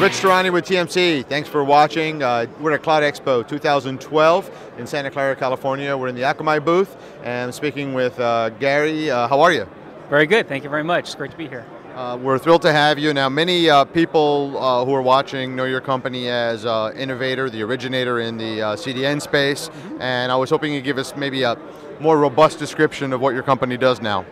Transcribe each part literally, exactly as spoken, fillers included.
Rich Tehrani with T M C. Thanks for watching. Uh, we're at Cloud Expo two thousand twelve in Santa Clara, California. We're in the Akamai booth, and I'm speaking with uh, Gary. Uh, how are you? Very good, thank you very much. It's great to be here. Uh, we're thrilled to have you. Now, many uh, people uh, who are watching know your company as uh, innovator, the originator in the uh, C D N space, mm-hmm. and I was hoping you'd give us maybe a more robust description of what your company does now.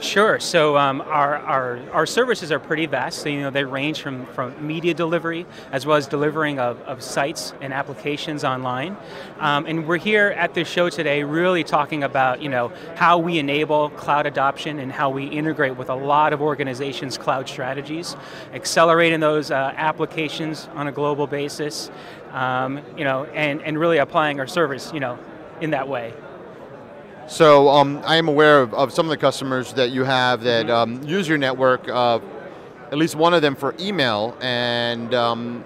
Sure, so um, our, our, our services are pretty vast, so you know, they range from, from media delivery, as well as delivering of, of sites and applications online. Um, and we're here at this show today really talking about you know, how we enable cloud adoption and how we integrate with a lot of organizations' cloud strategies, accelerating those uh, applications on a global basis, um, you know, and, and really applying our service you know, in that way. So um, I am aware of, of some of the customers that you have that um, use your network, uh, at least one of them for email, and um,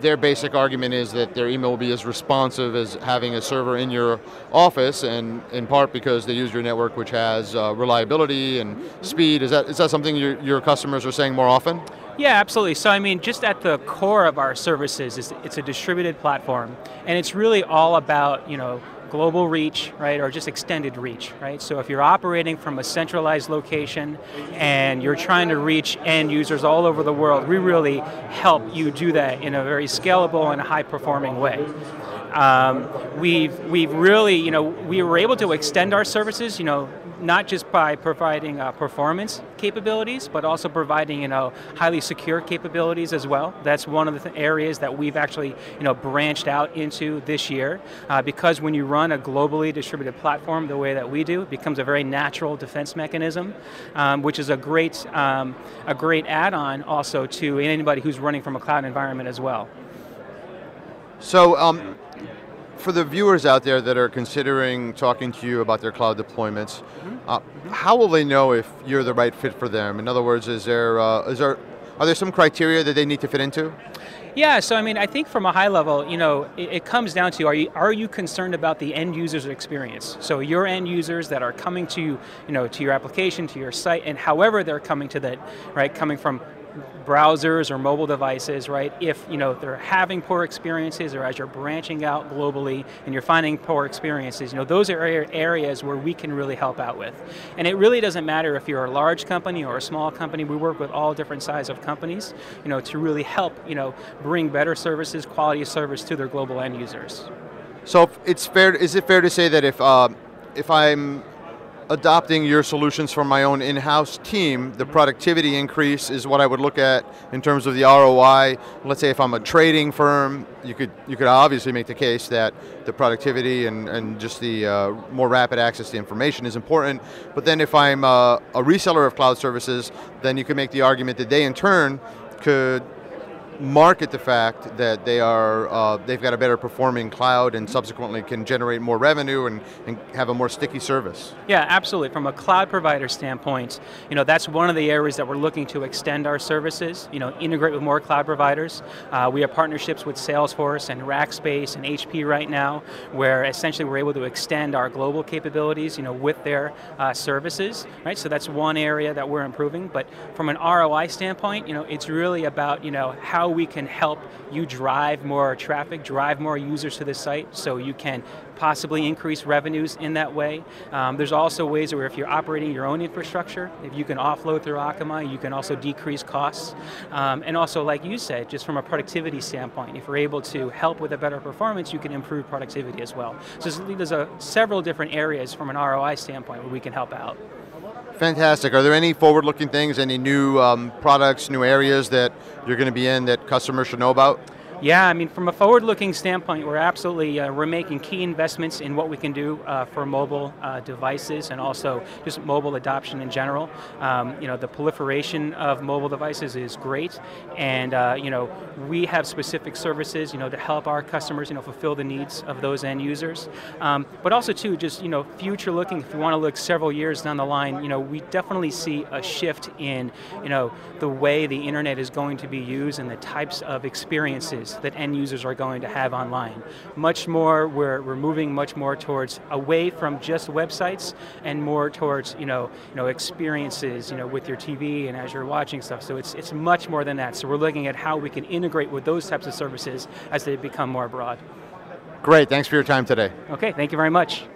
their basic argument is that their email will be as responsive as having a server in your office, and in part because they use your network, which has uh, reliability and speed. Is that, is that something your, your customers are saying more often? Yeah, absolutely. So I mean, just at the core of our services, is it's a distributed platform, and it's really all about, you know, global reach, right, or just extended reach, right? So if you're operating from a centralized location and you're trying to reach end users all over the world, we really help you do that in a very scalable and high-performing way. Um, we've, we've really, you know, we were able to extend our services, you know, not just by providing uh, performance capabilities, but also providing, you know, highly secure capabilities as well. That's one of the th areas that we've actually, you know, branched out into this year, uh, because when you run a globally distributed platform the way that we do, it becomes a very natural defense mechanism, um, which is a great, um, a great add-on also to anybody who's running from a cloud environment as well. So, um, for the viewers out there that are considering talking to you about their cloud deployments, mm-hmm. uh, how will they know if you're the right fit for them? In other words, is there, uh, is there, are there some criteria that they need to fit into? Yeah, so I mean, I think from a high level, you know, it, it comes down to, are you, are you concerned about the end user's experience? So your end users that are coming to, you know, to your application, to your site, and however they're coming to that, right, coming from browsers or mobile devices, right? If you know they're having poor experiences, or as you're branching out globally and you're finding poor experiences, you know those are areas where we can really help out with. And it really doesn't matter if you're a large company or a small company. We work with all different size of companies, you know, to really help you know bring better services, quality of service to their global end users. So it's fair. Is it fair to say that if uh, if I'm adopting your solutions from my own in-house team, the productivity increase is what I would look at in terms of the R O I? Let's say if I'm a trading firm, you could, you could obviously make the case that the productivity and, and just the uh, more rapid access to information is important, but then if I'm uh, a reseller of cloud services, then you could make the argument that they in turn could market the fact that they are, uh, they've got a better performing cloud and subsequently can generate more revenue and, and have a more sticky service. Yeah, absolutely. From a cloud provider standpoint, you know, that's one of the areas that we're looking to extend our services, you know, integrate with more cloud providers. Uh, we have partnerships with Salesforce and Rackspace and H P right now, where essentially we're able to extend our global capabilities, you know, with their uh, services, right? So that's one area that we're improving, but from an R O I standpoint, you know, it's really about, you know, how we can help you drive more traffic, drive more users to the site, so you can possibly increase revenues in that way. Um, there's also ways where if you're operating your own infrastructure, if you can offload through Akamai, you can also decrease costs. Um, and also, like you said, just from a productivity standpoint, if we're able to help with a better performance, you can improve productivity as well. So there's a, several different areas from an R O I standpoint where we can help out. Fantastic. Are there any forward-looking things, any new um, products, new areas that you're going to be in that customers should know about? Yeah, I mean, from a forward-looking standpoint, we're absolutely, uh, we're making key investments in what we can do uh, for mobile uh, devices and also just mobile adoption in general. Um, you know, the proliferation of mobile devices is great, and uh, you know, we have specific services, you know, to help our customers, you know, fulfill the needs of those end users. Um, but also too, just, you know, future-looking, if you want to look several years down the line, you know, we definitely see a shift in, you know, the way the internet is going to be used and the types of experiences experiences that end users are going to have online. Much more, we're, we're moving much more towards away from just websites and more towards, you know, you know, experiences, you know, with your T V and as you're watching stuff. So it's, it's much more than that. So we're looking at how we can integrate with those types of services as they become more broad. Great, thanks for your time today. Okay, thank you very much.